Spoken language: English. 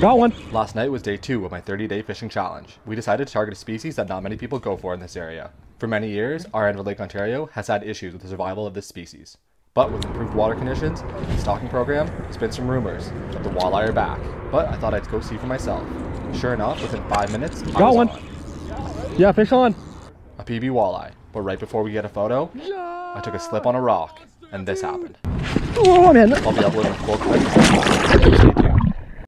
Got one. Last night was day 2 of my 30-day fishing challenge. We decided to target a species that not many people go for in this area. For many years, our end of Lake Ontario has had issues with the survival of this species. But with improved water conditions and the stocking program, there's been some rumors that the walleye are back. But I thought I'd go see for myself. Sure enough, within 5 minutes, I was one. On. Yeah, fish on. A PB walleye. But right before we get a photo, I took a slip on a rock, and this happened. Oh, man. I'll be uploading full clips. Stay tuned.